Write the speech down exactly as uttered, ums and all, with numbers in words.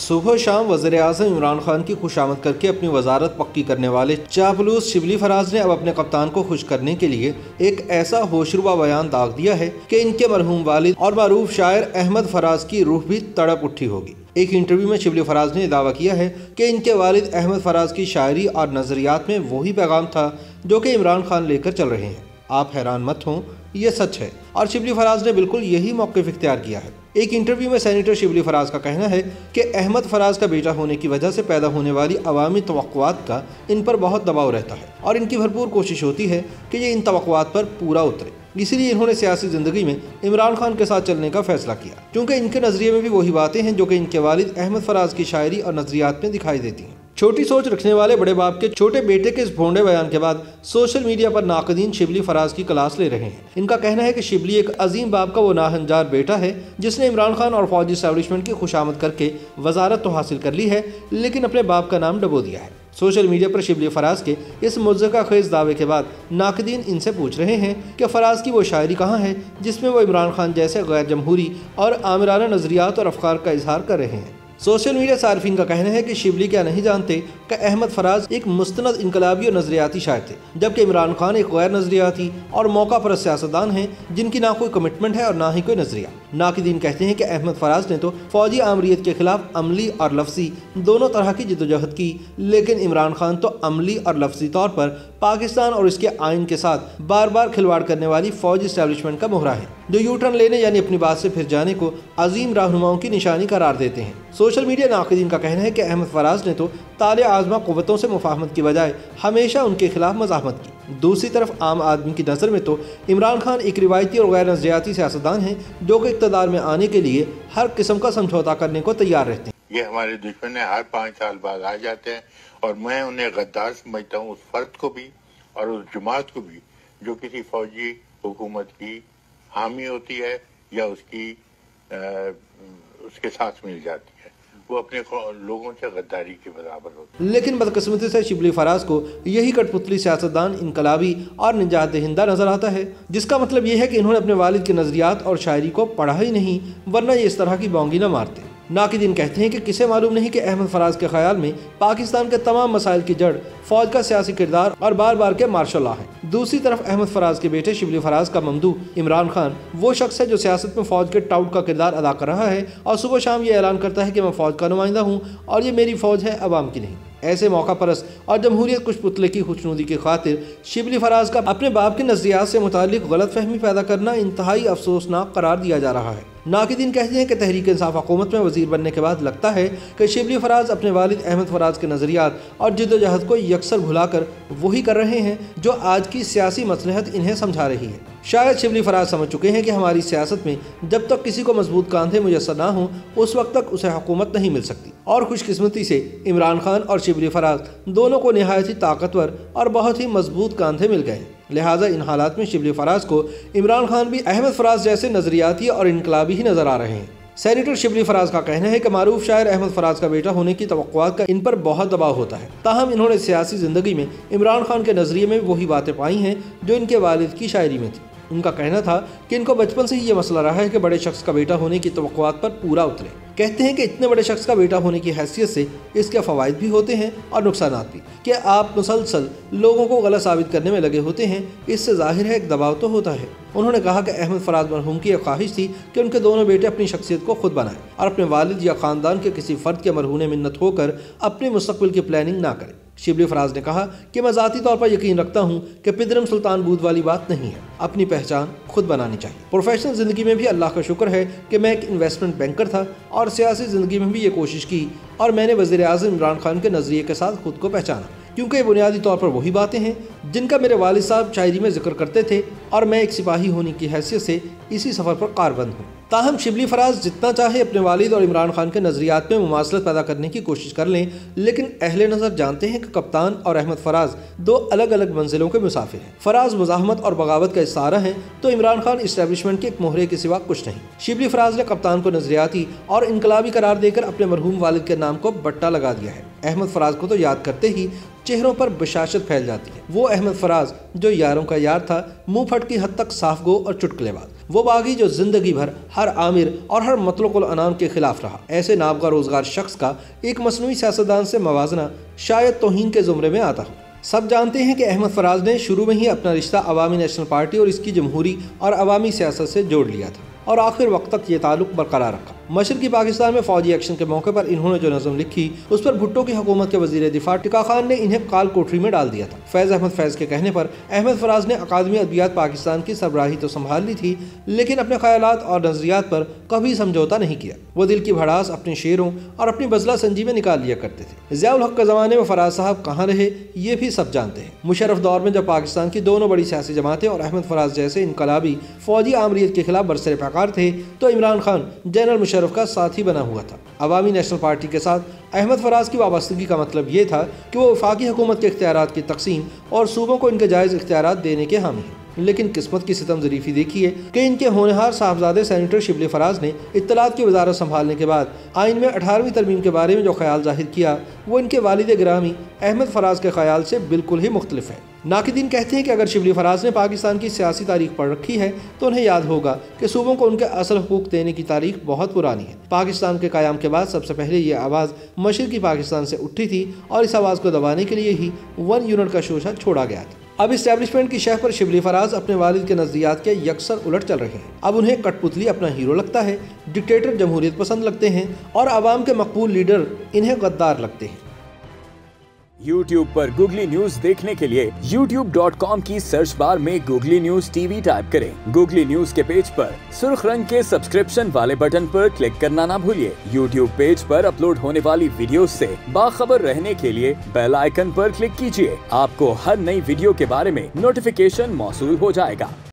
सुबह शाम वज़ीर आज़म इमरान खान की खुशामद करके अपनी वजारत पक्की करने वाले चापलूस शिबली फराज ने अब अपने कप्तान को खुश करने के लिए एक ऐसा होशरुबा बयान दाग दिया है कि इनके मरहूम वालिद और मरूफ शायर अहमद फराज की रूह भी तड़प उठी होगी। एक इंटरव्यू में शिबली फराज ने दावा किया है कि इनके वालिद अहमद फराज की शायरी और नज़रियात में वही पैगाम था जो कि इमरान खान लेकर चल रहे हैं। आप हैरान मत हों, ये सच है और शिबली फराज ने बिल्कुल यही मौक़िफ़ इख्तियार किया है। एक इंटरव्यू में सैनेटर शिबली फराज का कहना है कि अहमद फराज का बेटा होने की वजह से पैदा होने वाली अवामी तवक्कुआत का इन पर बहुत दबाव रहता है और इनकी भरपूर कोशिश होती है कि ये इन तवक्कुआत पर पूरा उतरे। इसीलिए इन्होंने सियासी ज़िंदगी में इमरान खान के साथ चलने का फैसला किया, क्योंकि इनके नज़रिए में भी वही बातें हैं जो कि इनके वालिद अहमद फराज की शायरी और नज़रियात में दिखाई देती हैं। छोटी सोच रखने वाले बड़े बाप के छोटे बेटे के इस भोंडे बयान के बाद सोशल मीडिया पर नाकदीन शिबली फराज की क्लास ले रहे हैं। इनका कहना है कि शिबली एक अजीम बाप का वो नाहंजार बेटा है जिसने इमरान खान और फौजी एस्टैब्लिशमेंट की खुशामद करके वजारत तो हासिल कर ली है, लेकिन अपने बाप का नाम डबो दिया है। सोशल मीडिया पर शिबली फराज के इस मुजरिका खेज दावे के बाद नाकदीन इनसे पूछ रहे हैं कि फराज की वो शायरी कहाँ है जिसमें वो इमरान खान जैसे गैर जमहूरी और आमिराना नज़रियात और अफकार का इजहार कर रहे हैं। सोशल मीडिया सार्फिन का कहना है कि शिबली क्या नहीं जानते कि अहमद फराज एक मुस्तनद इनकलाबी और नज़रियाती शायर थे, जबकि इमरान खान एक गैर नज़रियाती और मौका पर सियासतदान हैं जिनकी ना कोई कमिटमेंट है और ना ही कोई नज़रिया। नाक़िदीन कहते हैं कि अहमद फराज ने तो फौजी आमरीत के खिलाफ अमली और लफ्सी दोनों तरह की जदोजहद की, लेकिन इमरान खान तो अमली और लफ्सी तौर पर पाकिस्तान और इसके आइन के साथ बार बार खिलवाड़ करने वाली फौजी एस्टैब्लिशमेंट का मोहरा है, जो यू टर्न लेने यानी अपनी बात से फिर जाने को अजीम रहनुमाओं की निशानी करार देते हैं। सोशल मीडिया नाक़िदीन का कहना है कि अहमद फराज ने तो ताले आज़मा कुव्वतों से मुफाहमत की बजाय हमेशा उनके खिलाफ मज़ाहमत की। दूसरी तरफ आम आदमी की नज़र में तो इमरान खान एक रिवायती और गैर नज़रियाती सियासतदान हैं जो कि इक़्तिदार में आने के लिए हर किस्म का समझौता करने को तैयार रहते हैं। ये हमारे दुश्मन है, हर पाँच साल बाद आ जाते हैं और मैं उन्हें गद्दार समझता हूँ, उस फर्द को भी और उस जमात को भी जो किसी फौजी हुकूमत की हामी होती है या उसकी आ, उसके साथ मिल जाती है, वो अपने लोगों से गद्दारी के बराबर होती है। लेकिन बदकिस्मती से शिबली फराज को यही कठपुतली सियासतदान इनकलाबी और निजात दहिंदा नजर आता है, जिसका मतलब ये है कि इन्होंने अपने वालिद के नज़रियात और शायरी को पढ़ा ही नहीं, वरना ये इस तरह की बोंगी न मारते। नाक़िदीन कहते हैं कि किसे मालूम नहीं कि अहमद फराज के ख्याल में पाकिस्तान के तमाम मसाइल की जड़ फौज का सियासी किरदार और बार बार के मार्शल लॉ है। दूसरी तरफ अहमद फराज के बेटे शिबली फराज का ममदू इमरान खान वो शख्स है जो सियासत में फौज के टाउट का किरदार अदा कर रहा है और सुबह शाम ये ऐलान करता है कि मैं फौज का नुमाइंदा हूँ और ये मेरी फौज है, अवाम की नहीं। ऐसे मौका परस्त और जमहूरियत कुछ पुतले की खुशनुदी की खातिर शिबली फराज का अपने बाप के नज़रियात से मुतालिक गलत फहमी पैदा करना इंतहाई अफसोसनाक करार दिया जा रहा है। नाक़िदीन कहते हैं कि तहरीक इंसाफ हुकूमत में वज़ीर बनने के बाद लगता है कि शिबली फराज अपने वालिद अहमद फराज के नज़रियात और जिदोजहद को यकसर भुलाकर वही कर रहे हैं जो आज की सियासी मसलहत इन्हें समझा रही है। शायद शिबली फराज समझ चुके हैं कि हमारी सियासत में जब तक किसी को मजबूत कांधे मुयस्सर ना हों उस वक्त तक उसे हुकूमत नहीं मिल सकती, और खुशकिस्मती से इमरान खान और शिबली फराज दोनों को नहायत ही ताकतवर और बहुत ही मजबूत कांधे मिल गए। लिहाजा इन हालात में शिबली फराज को इमरान खान भी अहमद फराज जैसे नज़रियाती और इनकलाबी ही नज़र आ रहे हैं। सैनेटर शिबली फराज का कहना है कि मारूफ शायर अहमद फराज का बेटा होने की तवक्कुआत का इन पर बहुत दबाव होता है, ताहम इन्होंने सियासी ज़िंदगी में इमरान खान के नज़रिए में वही बातें पाई हैं जो इनके वालिद की शायरी में थी। उनका कहना था कि इनको बचपन से ही ये मसला रहा है कि बड़े शख्स का बेटा होने की तवक्कुआत पर पूरा उतरे। कहते हैं कि इतने बड़े शख्स का बेटा होने की हैसियत से इसके फ़वाइद भी होते हैं और नुकसान भी, कि आप मुसलसल लोगों को गलत साबित करने में लगे होते हैं, इससे ज़ाहिर है एक दबाव तो होता है। उन्होंने कहा कि अहमद फराज मरहूम की एक ख्वाहिश थी कि उनके दोनों बेटे अपनी शख्सियत को खुद बनाएं और अपने वालिद या ख़ानदान के किसी फ़र्द के मरहूने मिन्नत होकर अपने मुस्तक़बिल की प्लानिंग ना करें। शिबली फराज ने कहा कि मैं ज़ाती तौर पर यकीन रखता हूँ कि पिदरम सुल्तान बूद वाली बात नहीं है, अपनी पहचान खुद बनानी चाहिए। प्रोफेशनल ज़िंदगी में भी अल्लाह का शुक्र है कि मैं एक इन्वेस्टमेंट बैंकर था और सियासी ज़िंदगी में भी ये कोशिश की और मैंने वज़ीर आज़म इमरान खान के नज़रिए के साथ खुद को पहचाना, क्योंकि ये बुनियादी तौर पर वही बातें हैं जिनका मेरे वालिद साहब शायरी में जिक्र करते थे और मैं एक सिपाही होने की हैसियत से इसी सफ़र पर कारबंद हूँ। ताहम शिबली फराज जितना चाहे अपने वालिद और इमरान खान के नज़रियात में मुमासलत पैदा करने की कोशिश कर लें, लेकिन अहले नज़र जानते हैं कि कप्तान और अहमद फराज दो अलग अलग मंजिलों के मुसाफिर हैं। फराज मुज़ाहमत और बगावत का इशारा है तो इमरान खान इस्टेब्लिशमेंट के एक मोहरे के सिवा कुछ नहीं। शिबली फराज ने कप्तान को नज़रियाती और इनकलाबी करार देकर अपने मरहूम वालिद के नाम को बट्टा लगा दिया है। अहमद फराज को तो याद करते ही चेहरों पर बशाशत फैल जाती है। वो अहमद फराज जो यारों का यार था, मुँह फट की हद तक साफ गो और चुटकलेबाज, वो बागी जो जिंदगी भर हर आमिर और हर मतलुकुल अनाम के खिलाफ रहा। ऐसे नाबगा रोजगार शख्स का एक मसनूई सियासतदान से मवाजना शायद तौहीन के जुमरे में आता हो। सब जानते हैं कि अहमद फराज ने शुरू में ही अपना रिश्ता अवामी नेशनल पार्टी और इसकी जमहूरी और अवामी सियासत से जोड़ लिया था और आखिर वक्त तक ये ताल्लुक बरकरार रखा। मशरकी पाकिस्तान में फौजी एक्शन के मौके पर इन्होंने जो नज़म लिखी उस पर भुट्टो की हुकूमत के वजीर दिफा टिका खान ने इन्हें काल कोठरी में डाल दिया था। फैज़ अहमद फैज़ के कहने पर अहमद फराज ने अकादमी अदबियात पाकिस्तान की सरबराही तो संभाल ली थी, लेकिन अपने ख्यालात और नज़रियात पर कभी समझौता नहीं किया। वो दिल की भड़ास अपने शेरों और अपनी बजला संजी में निकाल लिया करते थे। ज़िया उल हक़ के ज़माने में फराज साहब कहाँ रहे ये भी सब जानते हैं। मुशर्रफ दौर में जब पाकिस्तान की दोनों बड़ी सियासी जमातें और अहमद फराज जैसे इनकलाबी फौजी आमरीत के खिलाफ बरसरे पैकार थे तो इमरान खान जनरल मुशर्रफ का साथी बना हुआ था। अवामी नेशनल पार्टी के साथ अहमद फराज की वाबस्तगी का मतलब ये था कि वो वफाकी हुकूमत के इख्तियारात की तकसीम और सूबों को इनके जायज़ इख्तियारात देने के हामी हैं। लेकिन किस्मत की सितम ज़रीफ़ी देखिए कि इनके होनहार साहबजादे सेनेटर शिबली फराज ने इत्तलात की वजारत संभालने के बाद आइन में अठारहवीं तरमीम के बारे में जो ख्याल जाहिर किया वो इनके वालिद गिरामी अहमद फराज के ख्याल से बिल्कुल ही मुख्तलिफ है। नाक़िदीन कहते हैं कि अगर शिबली फराज ने पाकिस्तान की सियासी तारीख पढ़ रखी है तो उन्हें याद होगा कि सूबों को उनके असल हकूक़ देने की तारीख बहुत पुरानी है। पाकिस्तान के कायाम के बाद सबसे पहले ये आवाज़ मशरक़ी पाकिस्तान से उठी थी और इस आवाज़ को दबाने के लिए ही वन यूनिट का शोशा छोड़ा गया था। अब इस्टेब्लिशमेंट की शह पर शिबली फराज अपने वालिद के नज़रियात के यकसर उलट चल रहे हैं। अब उन्हें कठपुतली अपना हीरो लगता है, डिक्टेटर जमहूरियत पसंद लगते हैं और आवाम के मकबूल लीडर इन्हें गद्दार लगते हैं। YouTube पर Googly News देखने के लिए यूट्यूब डॉट कॉम की सर्च बार में Googly News T V type करें। Googly News के पेज पर सुर्ख रंग के सब्सक्रिप्शन वाले बटन पर क्लिक करना ना भूलिए। YouTube पेज पर अपलोड होने वाली वीडियो से बाखबर रहने के लिए बेल आइकन पर क्लिक कीजिए। आपको हर नई वीडियो के बारे में नोटिफिकेशन मौसूल हो जाएगा।